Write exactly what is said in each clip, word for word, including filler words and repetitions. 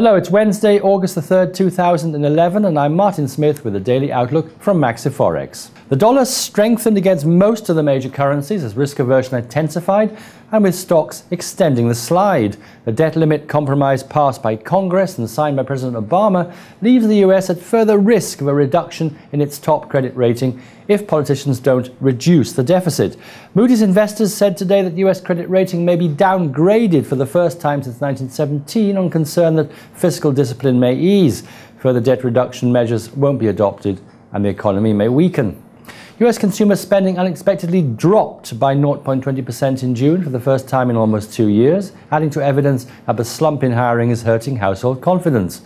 Hello, it's Wednesday, August the third, two thousand eleven, and I'm Martin Smith with the Daily Outlook from MaxiForex. The dollar strengthened against most of the major currencies as risk aversion intensified and with stocks extending the slide. The debt limit compromise passed by Congress and signed by President Obama leaves the U S at further risk of a reduction in its top credit rating if politicians don't reduce the deficit. Moody's Investors said today that U S credit rating may be downgraded for the first time since nineteen seventeen on concern that fiscal discipline may ease, further debt reduction measures won't be adopted, and the economy may weaken. U S consumer spending unexpectedly dropped by zero point two zero percent in June for the first time in almost two years, adding to evidence that the slump in hiring is hurting household confidence.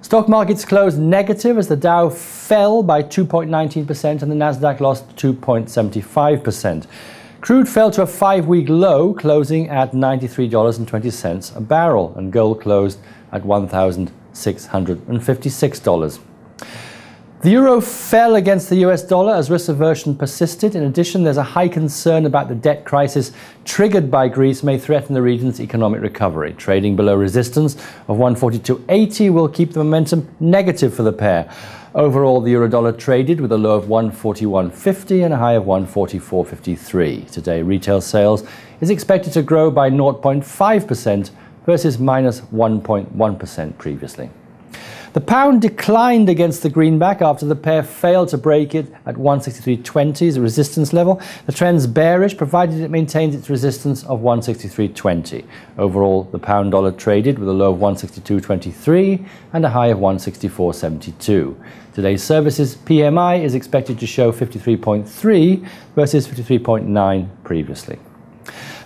Stock markets closed negative as the Dow fell by two point one nine percent and the Nasdaq lost two point seven five percent. Crude fell to a five-week low, closing at ninety-three dollars and twenty cents a barrel, and gold closed at one thousand six hundred fifty-six dollars. The euro fell against the U S dollar as risk aversion persisted. In addition, there's a high concern about the debt crisis triggered by Greece may threaten the region's economic recovery. Trading below resistance of one forty-two eighty will keep the momentum negative for the pair. Overall, the euro-dollar traded with a low of one forty-one fifty and a high of one forty-four fifty-three. Today, retail sales is expected to grow by zero point five percent versus minus one point one percent previously. The pound declined against the greenback after the pair failed to break it at one sixty-three twenty as a resistance level. The trend's bearish, provided it maintains its resistance of one sixty-three twenty. Overall, the pound dollar traded with a low of one sixty-two twenty-three and a high of one sixty-four seventy-two. Today's services P M I is expected to show fifty-three point three versus fifty-three point nine previously.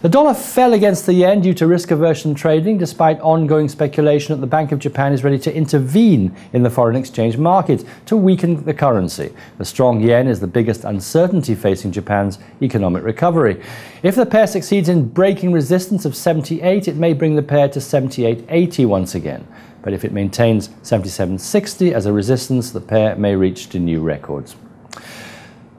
The dollar fell against the yen due to risk aversion trading, despite ongoing speculation that the Bank of Japan is ready to intervene in the foreign exchange market to weaken the currency. The strong yen is the biggest uncertainty facing Japan's economic recovery. If the pair succeeds in breaking resistance of seventy-eight, it may bring the pair to seventy-eight eighty once again. But if it maintains seventy-seven sixty as a resistance, the pair may reach to new records.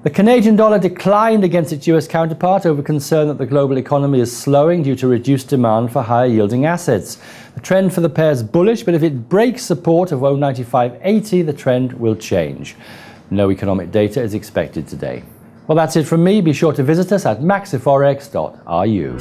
The Canadian dollar declined against its U S counterpart over concern that the global economy is slowing due to reduced demand for higher-yielding assets. The trend for the pair is bullish, but if it breaks support of one ninety-five eighty, the trend will change. No economic data is expected today. Well, that's it from me. Be sure to visit us at maxiforex dot R U.